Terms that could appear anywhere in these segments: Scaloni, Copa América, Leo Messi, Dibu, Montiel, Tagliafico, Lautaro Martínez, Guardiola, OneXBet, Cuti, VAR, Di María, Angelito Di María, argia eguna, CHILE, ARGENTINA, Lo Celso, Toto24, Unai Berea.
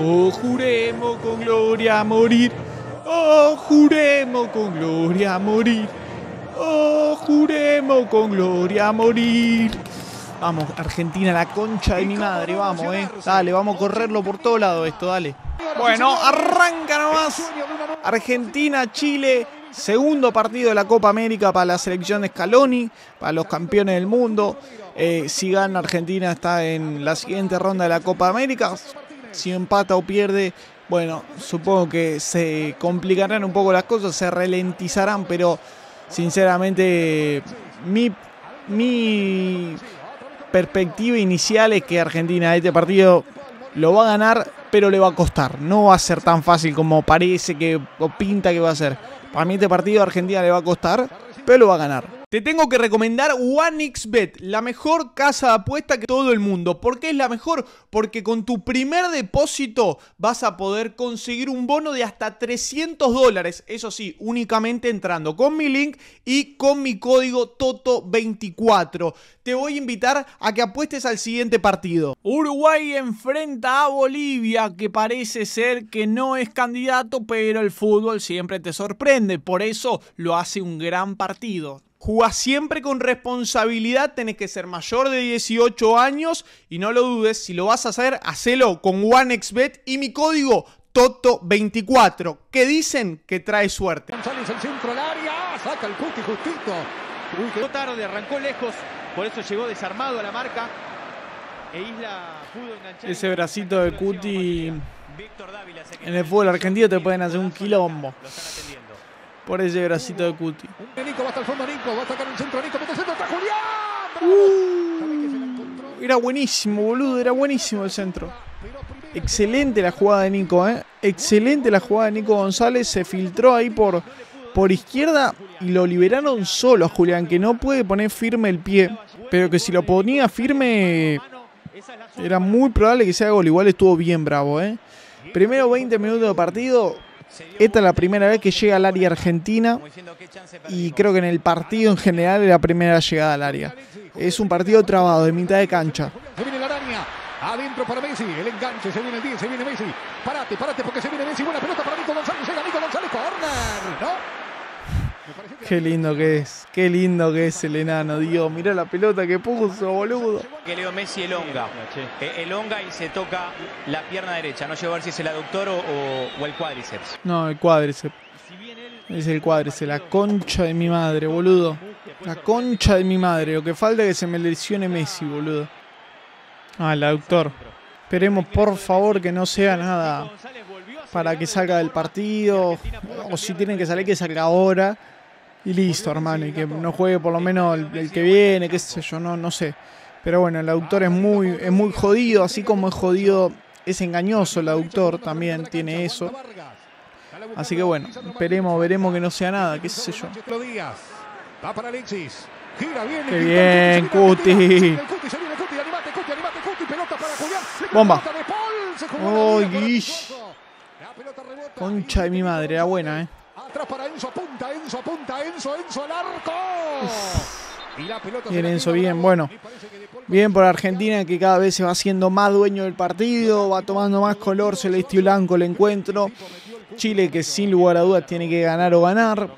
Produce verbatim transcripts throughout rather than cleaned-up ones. Oh, juremos con gloria a morir. Oh, juremos con gloria a morir. Oh, juremos con gloria a morir. Vamos, Argentina, la concha de mi madre. Vamos, eh. Dale, vamos a correrlo por todos lados esto, dale. Bueno, arranca nomás. Argentina, Chile. Segundo partido de la Copa América para la selección de Scaloni, para los campeones del mundo. Eh, si gana Argentina está en la siguiente ronda de la Copa América. Si empata o pierde, bueno, supongo que se complicarán un poco las cosas, se ralentizarán, pero sinceramente mi, mi perspectiva inicial es que Argentina este partido lo va a ganar, pero le va a costar. No va a ser tan fácil como parece que o pinta que va a ser. Para mí este partido a Argentina le va a costar, pero lo va a ganar. Te tengo que recomendar OneXBet, la mejor casa de apuesta que todo el mundo. ¿Por qué es la mejor? Porque con tu primer depósito vas a poder conseguir un bono de hasta trescientos dólares. Eso sí, únicamente entrando con mi link y con mi código Toto veinticuatro. Te voy a invitar a que apuestes al siguiente partido. Uruguay enfrenta a Bolivia, que parece ser que no es candidato, pero el fútbol siempre te sorprende. Por eso lo hace un gran partido. Jugá siempre con responsabilidad, tenés que ser mayor de dieciocho años y no lo dudes, si lo vas a hacer, hacelo con OneXBet y mi código Toto veinticuatro, que dicen que trae suerte. González al centro del área, saca el cuti justito. Uy, quedó tarde, arrancó lejos, por eso llegó desarmado a la marca. E Isla pudo enganchar. Ese bracito de Cuti en el fútbol argentino te pueden hacer un quilombo. Por ese bracito de Cuti. Nico va hasta el fondo, Nico va a sacar un centro, Nico, mete centro, está Julián. Era buenísimo, boludo, era buenísimo el centro. Excelente la jugada de Nico, eh. Excelente la jugada de Nico González, se filtró ahí por, por izquierda y lo liberaron solo a Julián, que no puede poner firme el pie, pero que si lo ponía firme era muy probable que sea gol. Igual estuvo bien bravo, eh. Primero veinte minutos de partido. Esta es la primera vez que llega al área argentina y creo que en el partido en general es la primera llegada al área. Es un partido trabado, de mitad de cancha. Se viene la araña, adentro para Messi, el enganche, se viene el diez, se viene Messi. Parate, parate porque se viene Messi, buena pelota para Nico González, llega Nico González, corner, ¿no? Qué lindo que es, qué lindo que es el enano, Dios, mirá la pelota que puso, boludo. Que Leo Messi elonga, elonga y se toca la pierna derecha. No llevo a ver si es el aductor o, o, o el cuádriceps. No, el cuádriceps. Es el cuádriceps, la concha de mi madre, boludo. La concha de mi madre. Lo que falta es que se me lesione Messi, boludo. Ah, el aductor. Esperemos, por favor, que no sea nada para que salga del partido. O si tienen que salir, que salga ahora. Y listo, hermano. Y que no juegue por lo menos el, el que viene, qué sé yo, no, no sé. Pero bueno, el aductor es muy, es muy jodido, así como es jodido, es engañoso el aductor, también tiene eso. Así que bueno, esperemos, veremos que no sea nada, qué sé yo. ¡Qué bien, Cuti! ¡Bomba! ¡Oh, guish! Concha de mi madre, era buena, eh. Atrás para Enzo, apunta, Enzo, apunta, Enzo, Enzo, al arco. Bien Enzo, bien, bueno, bien por Argentina, que cada vez se va haciendo más dueño del partido, va tomando más color celeste y blanco el encuentro. Chile, que sin lugar a dudas tiene que ganar o ganar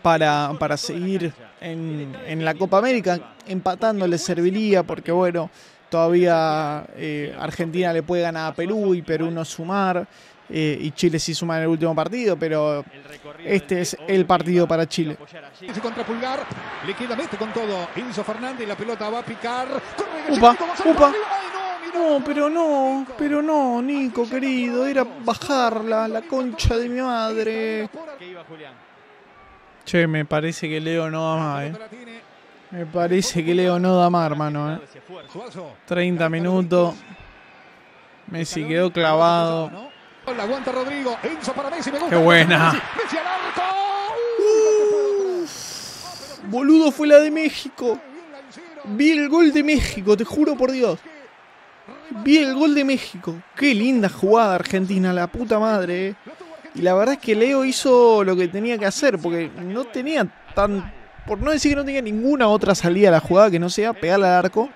para, para seguir en, en la Copa América. Empatando le serviría porque bueno, todavía eh, Argentina le puede ganar a Perú y Perú no sumar. Eh, y Chile sí suma en el último partido, pero este es el partido para Chile. Contra Pulgar, le queda Messi con todo. Enzo Fernández, la pelota va a picar. Upa, upa. No, pero no, pero no, Nico, querido. Era bajarla, la concha de mi madre. Che, me parece que Leo no da más, eh. Me parece que Leo no da más, hermano, eh. treinta minutos. Messi quedó clavado. La aguanta Rodrigo, Enzo para Messi, me gusta. ¡Qué buena! Messi, Messi al arco. Uh, boludo, fue la de México. Vi el gol de México, te juro por Dios. Vi el gol de México. Qué linda jugada Argentina, la puta madre, eh. Y la verdad es que Leo hizo lo que tenía que hacer, porque no tenía tan... Por no decir que no tenía ninguna otra salida a la jugada que no sea pegarle al arco.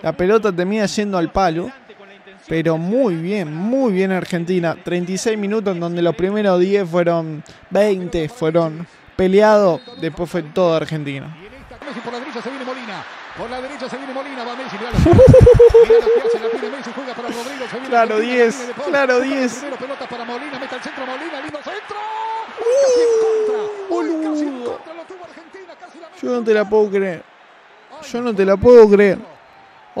La pelota termina yendo al palo. Pero muy bien, muy bien Argentina. treinta y seis minutos en donde los primeros diez fueron veinte, fueron peleados. Después fue todo Argentina. Por la derecha se viene Molina. Por la derecha se viene Molina. Va Messi. Mirá lo que hace la pide Messi. Juega para Rodrigo. Claro diez. Claro diez. Pelota para Molina. Mete al centro Molina. Lindo centro. Casi en contra. Casi en contra. Lo tuvo Argentina. Casi la... Yo no te la puedo creer. Yo no te la puedo creer.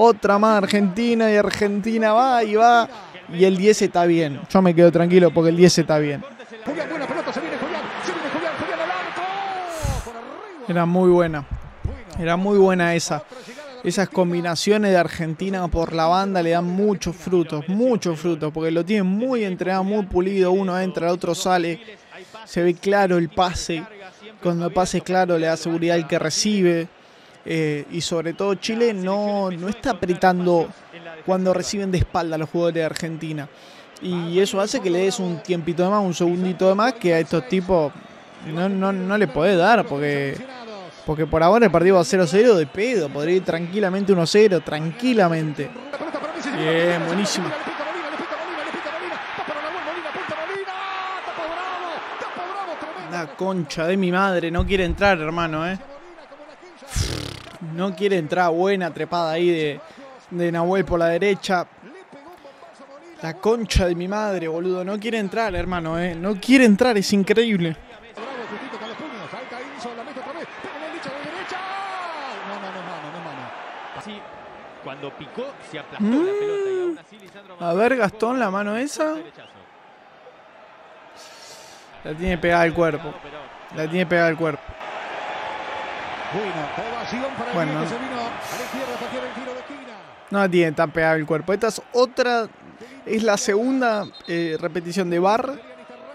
Otra más Argentina y Argentina va y va. Y el diez está bien. Yo me quedo tranquilo porque el diez está bien. Julián, buena pelota. Se viene Julián. Se viene Julián. Julián al arco. Era muy buena. Era muy buena esa. Esas combinaciones de Argentina por la banda le dan muchos frutos, muchos frutos, porque lo tienen muy entrenado, muy pulido. Uno entra, el otro sale. Se ve claro el pase. Cuando el pase es claro, le da seguridad al que recibe. Eh, y sobre todo Chile no, no está apretando cuando reciben de espalda a los jugadores de Argentina. Y eso hace que le des un tiempito de más, un segundito de más, que a estos tipos no, no, no le podés dar, porque... Porque por ahora el partido va cero cero de pedo. Podría ir tranquilamente uno cero. Tranquilamente. Bien, buenísimo. La concha de mi madre. No quiere entrar, hermano, eh. No quiere entrar. Buena trepada ahí de, de Nahuel por la derecha. La concha de mi madre, boludo. No quiere entrar, hermano, eh. No quiere entrar. Es increíble. Cuando picó, se aplastó mm. la pelota. Y aún así, Lisandro... A ver, Gastón, la mano esa. La tiene pegada al cuerpo. La tiene pegada al cuerpo. Bueno. No la tiene tan pegada al cuerpo. Esta es otra... Es la segunda eh, repetición de V A R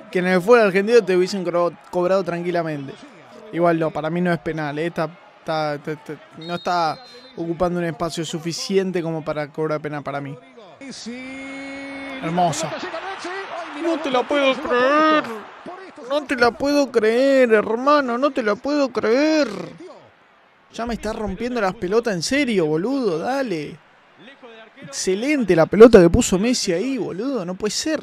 que en el fútbol argentino te hubiesen cobrado tranquilamente. Igual no, para mí no es penal. Esta... Está, está, está, no está ocupando un espacio suficiente como para cobrar pena para mí. Hermosa. No te la puedo creer. No te la puedo creer, hermano. No te la puedo creer. Ya me está rompiendo las pelotas en serio, boludo. Dale. Excelente la pelota que puso Messi ahí, boludo. No puede ser.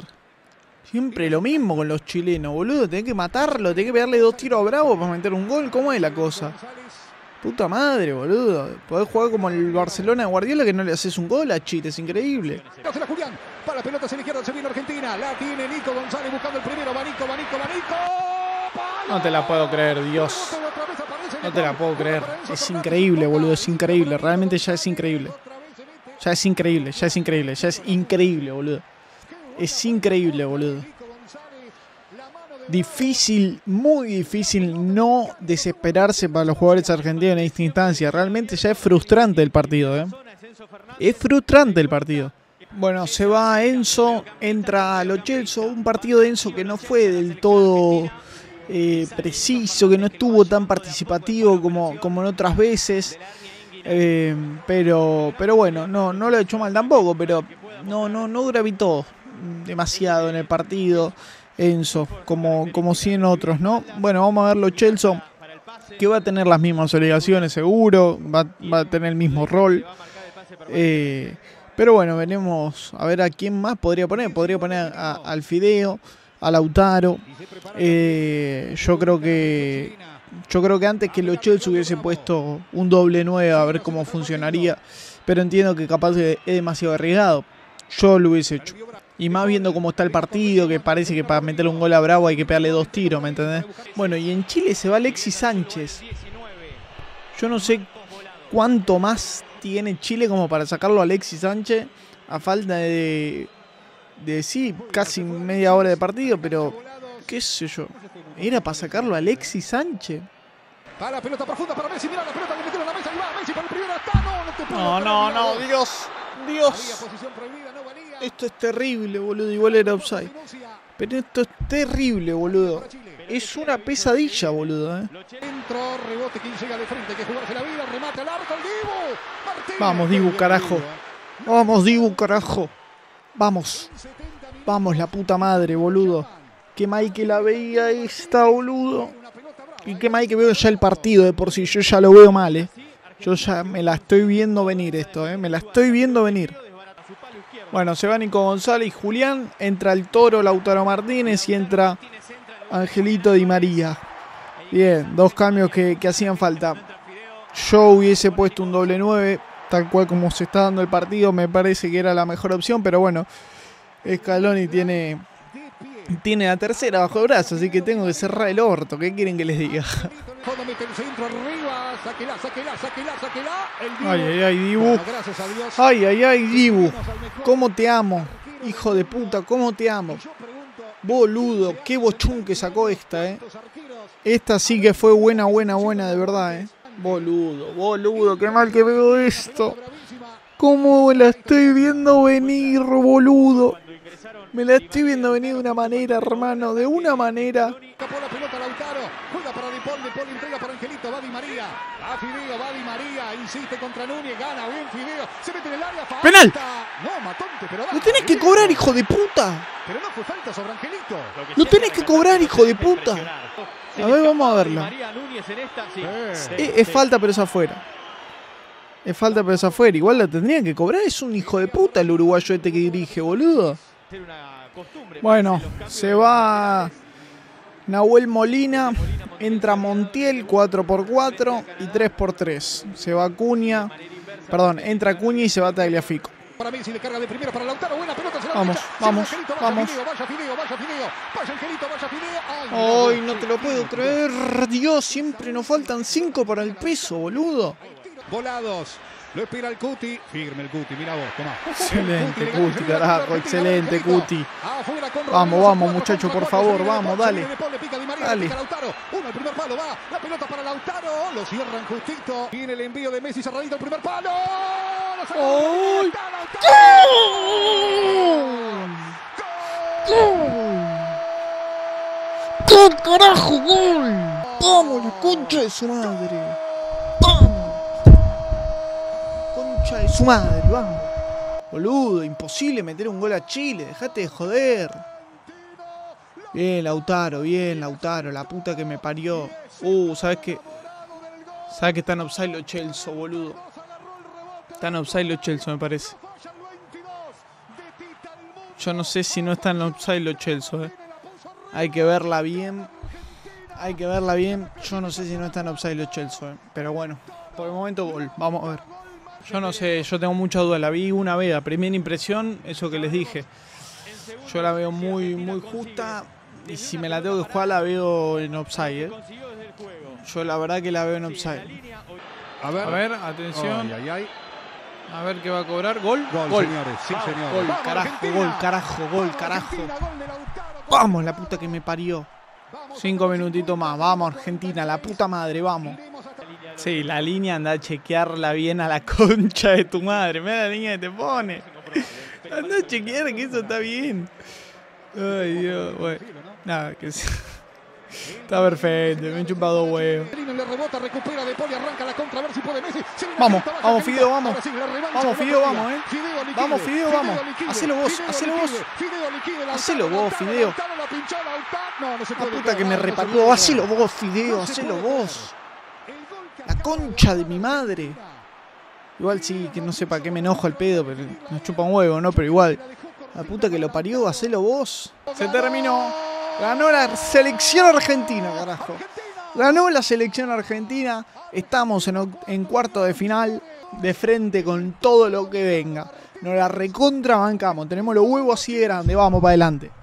Siempre lo mismo con los chilenos, boludo. Tenés que matarlo. Tenés que pegarle dos tiros a Bravo para meter un gol. ¿Cómo es la cosa? Puta madre, boludo. Podés jugar como el Barcelona de Guardiola que no le haces un gol a Chile. Es increíble. Julián. Para pelotas en la izquierda se viene Argentina. La tiene Nico González buscando el primero. Va Nico, va Nico, va Nico. No te la puedo creer, Dios. No te la puedo creer. Es increíble, boludo. Es increíble. Realmente ya es increíble. Ya es increíble, ya es increíble. Ya es increíble, boludo. Es increíble, boludo. Difícil, muy difícil no desesperarse para los jugadores argentinos en esta instancia. Realmente ya es frustrante el partido, ¿eh? Es frustrante el partido. Bueno, se va Enzo, entra Lo Celso. Un partido de Enzo que no fue del todo eh, preciso, que no estuvo tan participativo como, como en otras veces. Eh, pero, pero bueno, no, no lo ha hecho mal tampoco, pero no, no, no gravitó demasiado en el partido Enzo, como, como si en otros, ¿no? Bueno, vamos a ver Lo Celso, que va a tener las mismas obligaciones, seguro, va, va a tener el mismo rol. Eh, pero bueno, veremos a ver a quién más podría poner. Podría poner a, al Fideo, a Lautaro. Eh, yo creo que yo creo que antes que Lo Celso hubiese puesto un doble nueve a ver cómo funcionaría. Pero entiendo que capaz es demasiado arriesgado. Yo lo hubiese hecho. Y más viendo cómo está el partido, que parece que para meterle un gol a Bravo hay que pegarle dos tiros, ¿me entendés? Bueno, y en Chile se va Alexis Sánchez. Yo no sé cuánto más tiene Chile como para sacarlo a Alexis Sánchez. A falta de, de sí, casi media hora de partido, pero qué sé yo. Era para sacarlo a Alexis Sánchez. Para pelota profunda para Messi, mira la pelota que metió en la mesa y va Messi para el primero. No, no, no, Dios, Dios. Esto es terrible, boludo. Igual era offside. Pero esto es terrible, boludo. Es una pesadilla, boludo, eh. Vamos, Dibu, carajo. Vamos, Dibu, carajo. Vamos. Vamos, la puta madre, boludo. Qué mal que la veía esta, boludo. Y qué mal que veo ya el partido de por sí. Yo ya lo veo mal, eh. Yo ya me la estoy viendo venir esto, eh. Me la estoy viendo venir. Bueno, se va Nico González y Julián. Entra el Toro, Lautaro Martínez y entra Angelito Di María. Bien, dos cambios que, que hacían falta. Yo hubiese puesto un doble nueve, tal cual como se está dando el partido. Me parece que era la mejor opción, pero bueno, Scaloni tiene, tiene la tercera bajo el brazo, así que tengo que cerrar el orto. ¿Qué quieren que les diga? Ay, ay, ay, Dibu. Ay, ay, ay, Dibu. ¿Cómo te amo? Hijo de puta, ¿cómo te amo? Boludo, qué bochún que sacó esta, eh. Esta sí que fue buena, buena, buena, de verdad, eh. Boludo, boludo, qué mal que veo esto. ¿Cómo la estoy viendo venir, boludo? Me la estoy viendo venir de una manera, hermano, de una manera. ¡Penal! ¡Lo tenés que cobrar, hijo de puta! ¡Lo tenés que cobrar, hijo de puta! A ver, vamos a verla. Es, es falta, pero es afuera. Es falta, pero es afuera. Igual la tendrían que cobrar. Es un hijo de puta el uruguayo este que dirige, boludo. Bueno, se va Nahuel Molina. Entra Montiel, cuatro por cuatro y tres por tres. Se va Cunha. Perdón, entra Cunha y se va Tagliafico. Para Messi, le carga de primera para Lautaro, buena pelota, se la vamos, vamos, Angelito, vaya, vamos. Fideo, vaya Fideo, vaya Fideo, vaya Angelito, vaya Fideo. Ay, no te lo puedo creer, Dios, siempre nos faltan cinco para el peso, boludo. Volados, lo espera el Cuti, firme el Cuti, mira vos, toma. Excelente Cuti, carajo, excelente Cuti. Vamos, vamos muchachos, por favor, vamos, dale. Dale. Uno al primer palo, va, la pelota para Lautaro, lo cierran justito. Viene el envío de Messi, cerradito al primer palo. ¡Oh! ¡Gol! ¡Qué carajo, gol! ¡Vamos, la concha de su madre! ¡Vamos! ¡Concha de su madre, vamos! Boludo, imposible meter un gol a Chile, dejate de joder. Bien, Lautaro, bien, Lautaro, la puta que me parió. Uh, ¿sabes qué? ¿Sabes que están offside los Celso, boludo? Están offside los Celso, me parece. Yo no sé si no están offside los Celso, eh. Hay que verla bien. Hay que verla bien. Yo no sé si no están offside los Celso, eh. Pero bueno, por el momento gol. Vamos a ver. Yo no sé, yo tengo mucha duda. La vi una vez, a primera impresión, eso que les dije. Yo la veo muy, muy justa. Y si me la tengo que jugar, la veo en offside, eh. Yo la verdad que la veo en offside. A ver, a ver, atención. Ay, ay, ay. A ver qué va a cobrar. Gol. Gol, gol. Señores. Sí, señores. Gol, carajo, gol, carajo, gol, carajo. Vamos, la puta que me parió. Cinco minutitos más. Vamos, Argentina, la puta madre, vamos. Sí, la línea anda a chequearla bien a la concha de tu madre. Mira la línea que te pone. Anda a chequear que eso está bien. Ay, Dios, güey. Nada, que sí. Está perfecto, me han chupado dos huevos. Vamos, vamos Fideo, vamos. Vamos Fideo, vamos, eh. Vamos Fideo, vamos. Hacelo vos, hacelo vos. Hacelo vos, Fideo. La puta que me repatrió. Hacelo vos, Fideo, hacelo vos. La concha de mi madre. Igual sí, que no sé para qué me enojo al pedo, pero nos chupa un huevo, ¿no? Pero igual. La puta que lo parió, hacelo vos. Se terminó. Ganó la selección argentina, carajo. Ganó la selección argentina. Estamos en, en cuarto de final, de frente con todo lo que venga. Nos la recontra bancamos. Tenemos los huevos así de grandes. Vamos para adelante.